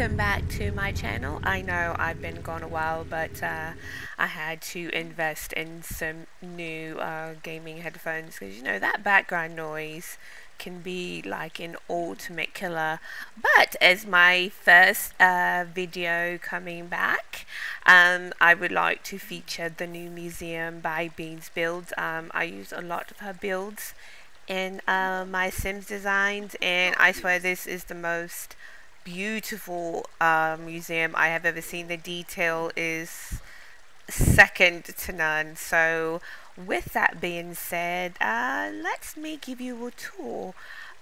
welcome back to my channel. I know I've been gone a while, but I had to invest in some new gaming headphones, because you know that background noise can be like an ultimate killer. But as my first video coming back, I would like to feature the new museum by Beans Builds. I use a lot of her builds in my Sims designs, and I swear this is the most beautiful museum I have ever seen. The detail is second to none. So with that being said, let me give you a tour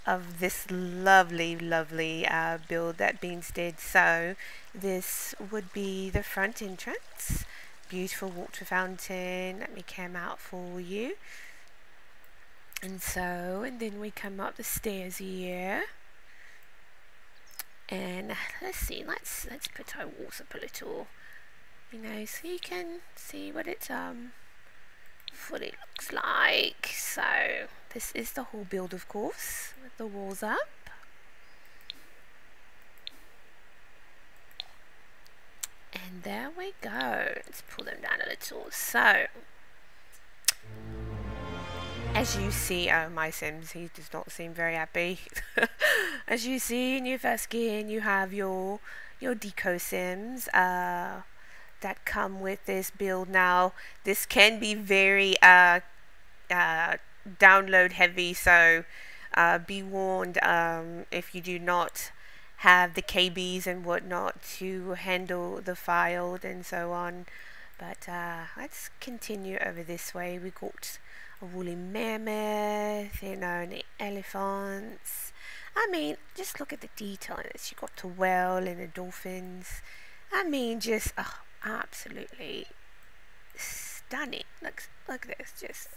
of this lovely build that Beans did. So this would be the front entrance, beautiful water fountain. Let me come out for you. And then we come up the stairs here, and let's see, let's put our walls up a little, you know, so you can see what it's what it looks like. So this is the whole build, of course, with the walls up. And there we go. Let's pull them down a little. So as you see, oh my Sims, he does not seem very happy. As you see in your first skin, you have your deco Sims that come with this build. Now this can be very download heavy, so be warned if you do not have the KBs and whatnot to handle the file and so on. But let's continue over this way. We got a woolly mammoth, you know, and the elephants. I mean, just look at the detail in this. You've got the whale and the dolphins. I mean, just absolutely stunning. Look at this. Just,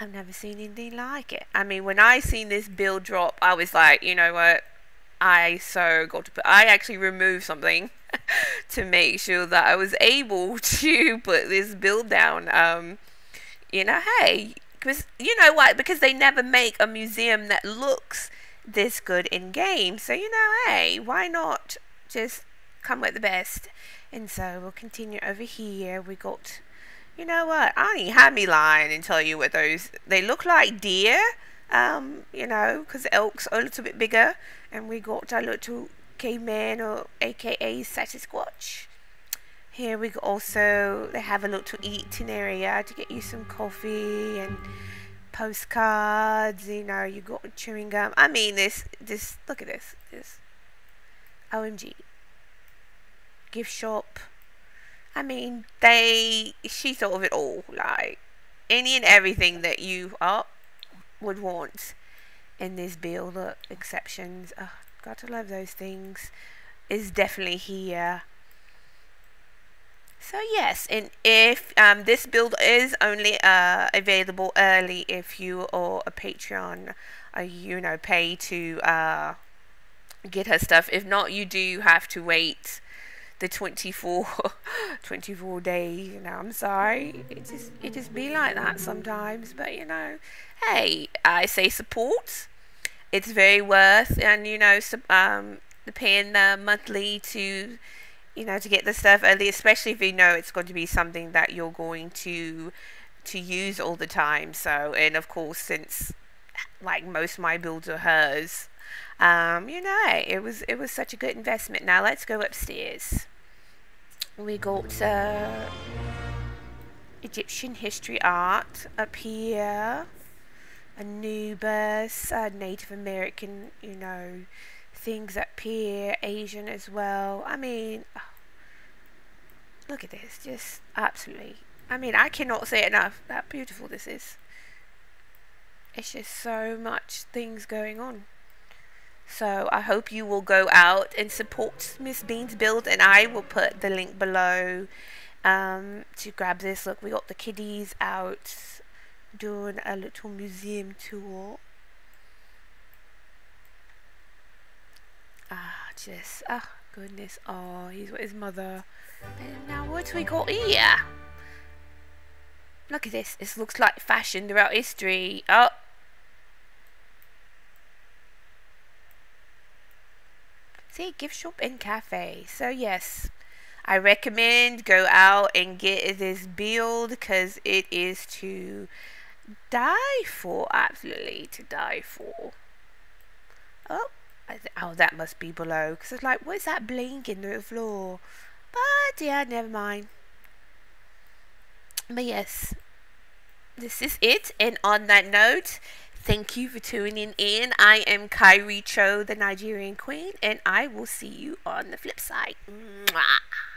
I've never seen anything like it. I mean, when I seen this build drop, I was like, you know what? I actually removed something to make sure that I was able to put this build down. You know, hey, because you know what? Because they never make a museum that looks this good in game. So you know, hey, why not just come with the best? And so we'll continue over here. We got, you know what? I ain't had me lying and tell you what those. They look like deer. You know, because elks are a little bit bigger, and we got our little caveman, or AKA Sasquatch. Here we also, they have a little eating area to get you some coffee and postcards. You know, you got chewing gum. I mean, this look at this OMG gift shop. I mean, she thought of it all, like any and everything that you would want in this build. Look, exceptions. Oh, gotta love those things. Is definitely here. So yes, and if this build is only available early if you are a Patreon, you know, pay to get her stuff. If not, you do have to wait the 24 days. You know, I'm sorry. It just be like that sometimes. But you know, hey, I say support. It's very worth, and you know, paying the monthly to, you know, to get the stuff early, especially if you know it's going to be something that you're going to use all the time. So, and of course, since like most of my builds are hers, you know, it was such a good investment. Now let's go upstairs. We got Egyptian history art up here, Anubis, Native American, you know, things up here, Asian as well. I mean, oh, look at this, just absolutely, I mean, I cannot say enough how beautiful this is. It's just so much things going on. So I hope you will go out and support Miss Beans Build, and I will put the link below to grab this. Look, we got the kiddies out doing a little museum tour. Just, oh goodness, oh, he's with his mother. And now what we got here? Look at this. This looks like fashion throughout history. Oh, See, gift shop and cafe. So yes, I recommend go out and get this build because it is to die for. Absolutely to die for. Oh, oh, that must be below because it's like, what is that blinking through the floor? But yeah, never mind. But yes, this is it. And on that note, thank you for tuning in. I am Kyrie Cho, the Nigerian Queen, and I will see you on the flip side. Mwah.